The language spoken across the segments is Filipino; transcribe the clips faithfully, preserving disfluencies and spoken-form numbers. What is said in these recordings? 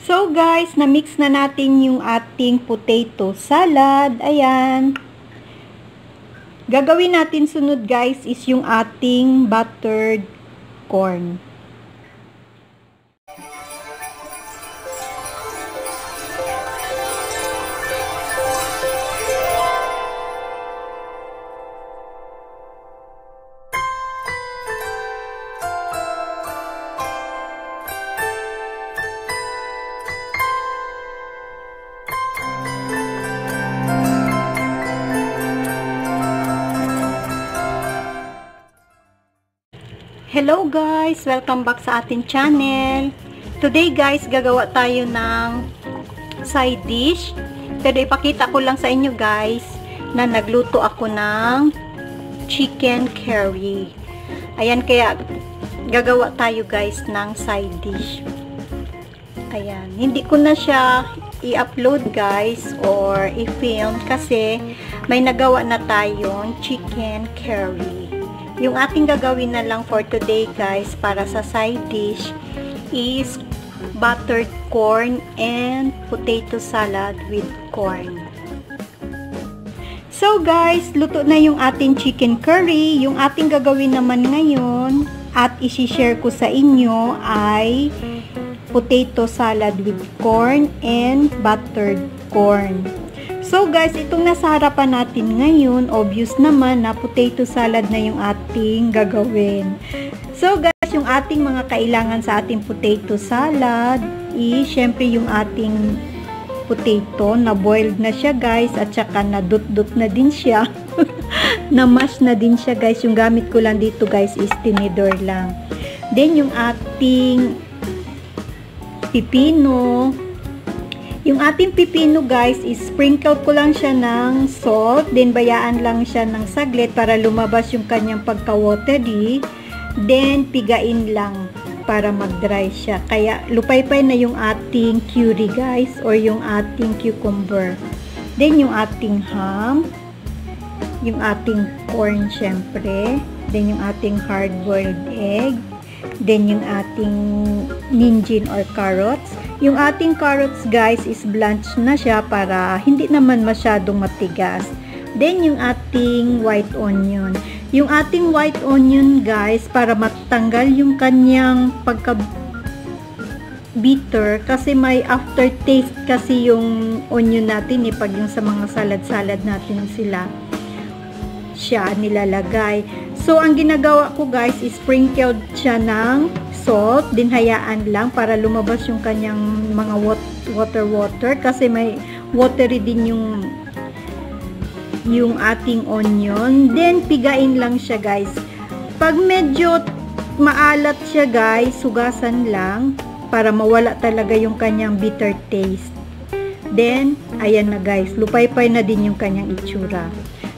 So guys, na-mix na natin yung ating potato salad. Ayan. Gagawin natin sunod guys is yung ating buttered corn. Hello guys! Welcome back sa ating channel. Today guys, gagawa tayo ng side dish. Pero ipakita ko lang sa inyo guys na nagluto ako ng chicken curry. Ayan, kaya gagawa tayo guys ng side dish. Ayan. Hindi ko na siya i-upload guys or i-film kasi may nagawa na tayong chicken curry. Yung ating gagawin na lang for today guys para sa side dish is buttered corn and potato salad with corn. So guys, luto na yung ating chicken curry. Yung ating gagawin naman ngayon at isi-share ko sa inyo ay potato salad with corn and buttered corn. So guys, itong nasa harapan natin ngayon, obvious naman na potato salad na yung ating gagawin. So guys, yung ating mga kailangan sa ating potato salad is syempre yung ating potato na boiled na siya guys at saka na dut-dut na din siya. Na mash na din siya guys. Yung gamit ko lang dito guys is tinidor lang. Then yung ating pipino. Yung ating pipino guys, is sprinkle ko lang siya ng salt, then bayaan lang siya ng saglit para lumabas yung kanyang pagka-watery, then pigain lang para mag-dry siya. Kaya lupay-pay na yung ating curry guys, or yung ating cucumber. Then yung ating ham, yung ating corn syempre, then yung ating hard-boiled egg, then yung ating ninjin or carrots. Yung ating carrots guys is blanched na siya para hindi naman masyadong matigas. Then yung ating white onion. Yung ating white onion guys para matanggal yung kanyang pagka bitter kasi may aftertaste kasi yung onion natin eh pag yung sa mga salad-salad natin sila siya nilalagay. So ang ginagawa ko guys is sprinkled siya ng salt, din hayaan lang para lumabas yung kanyang mga water-water kasi may watery din yung yung ating onion. Then pigain lang siya guys. Pag medyo maalat siya guys, sugasan lang para mawala talaga yung kanyang bitter taste. Then ayan na guys, lupay-pay na din yung kanyang itsura.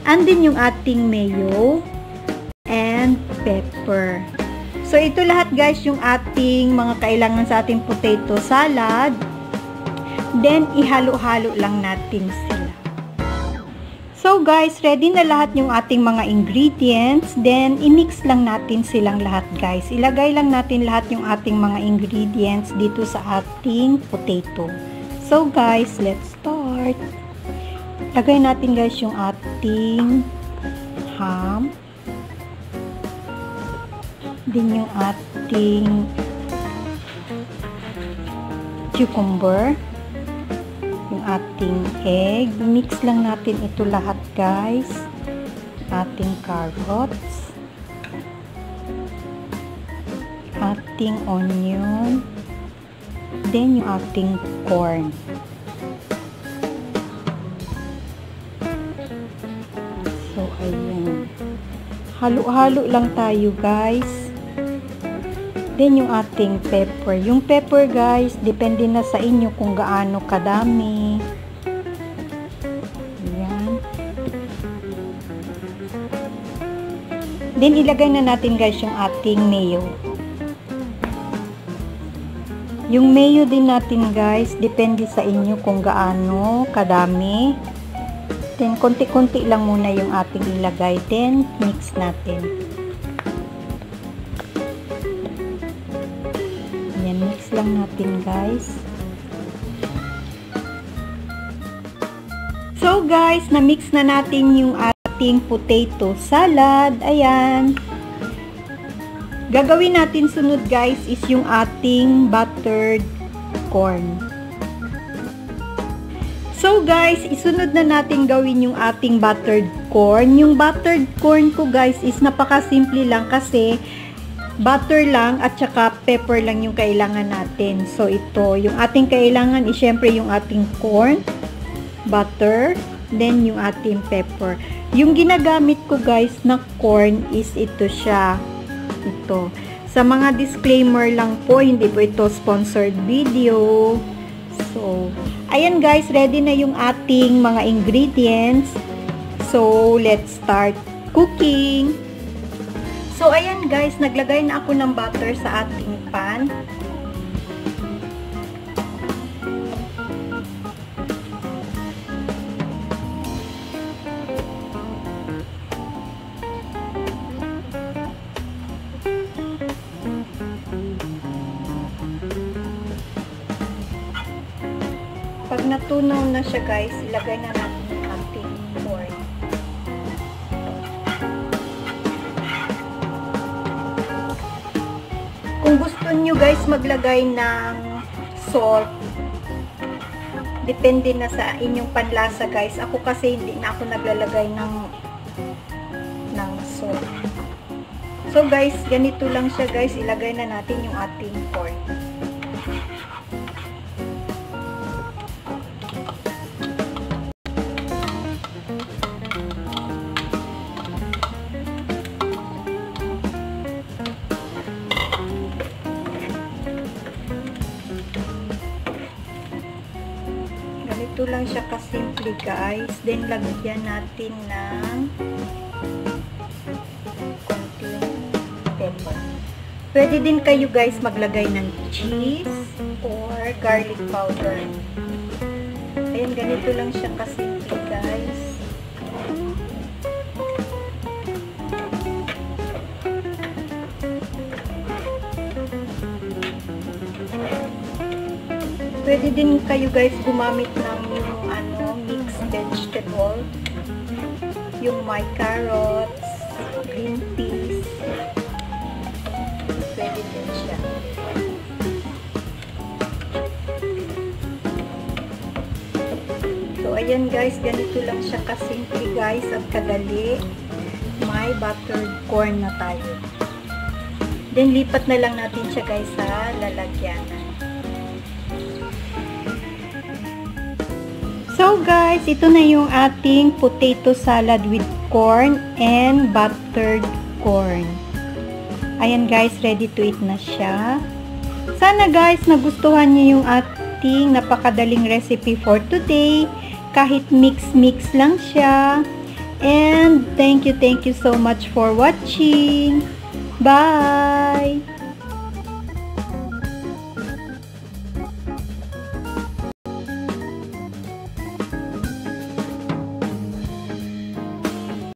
And then yung ating mayo and pepper. So, ito lahat guys yung ating mga kailangan sa ating potato salad. Then, ihalo-halo lang natin sila. So guys, ready na lahat yung ating mga ingredients. Then, i-mix lang natin silang lahat guys. Ilagay lang natin lahat yung ating mga ingredients dito sa ating potato. So guys, let's start. Lagay natin guys yung ating ham. Din yung ating cucumber, yung ating egg, mix lang natin ito lahat guys, ating carrots, ating onion, then yung ating corn. So ayan, halo-halo lang tayo guys. Then yung ating pepper. Yung pepper guys, depende na sa inyo kung gaano kadami. Ayan. Then ilagay na natin guys yung ating mayo. Yung mayo din natin guys, depende sa inyo kung gaano kadami. Then konti-konti lang muna yung ating ilagay. Then mix natin. Mix lang natin guys. So guys, na-mix na natin yung ating potato salad. Ayan. Gagawin natin sunod guys is yung ating buttered corn. So guys, isunod na natin gawin yung ating buttered corn. Yung buttered corn ko guys is napakasimple lang kasi butter lang at saka pepper lang yung kailangan natin. So ito, yung ating kailangan is syempre yung ating corn, butter, then yung ating pepper. Yung ginagamit ko guys na corn is ito siya. Ito. Sa mga disclaimer lang po, hindi po ito sponsored video. So, ayan guys, ready na yung ating mga ingredients. So, let's start cooking. So, ayan guys, naglagay na ako ng butter sa ating pan. Pag natunaw na siya guys, ilagay na natin yung ating corn. Kung gusto nyo guys maglagay ng salt, depende na sa inyong panlasa guys. Ako kasi hindi na ako naglalagay ng ng salt. So guys, ganito lang siya guys, ilagay na natin yung ating corn. Ito lang siya kasimple guys. Then lagyan natin ng konting pepper. Pwede din kayo guys maglagay ng cheese or garlic powder. Ayan, ganito lang siya kasimple guys. Pwede din kayo guys gumamit ng yung ano, mixed vegetable. Yung may carrots, green peas. Pwede din siya. So ayan guys, ganito lang siya kasimple guys at kadali. May buttered corn na tayo. Then lipat na lang natin siya guys sa lalagyanan. So guys, ito na yung ating potato salad with corn and buttered corn. Ayan guys, ready to eat na siya. Sana guys, nagustuhan niyo yung ating napakadaling recipe for today. Kahit mix-mix lang siya. And thank you, thank you so much for watching. Bye!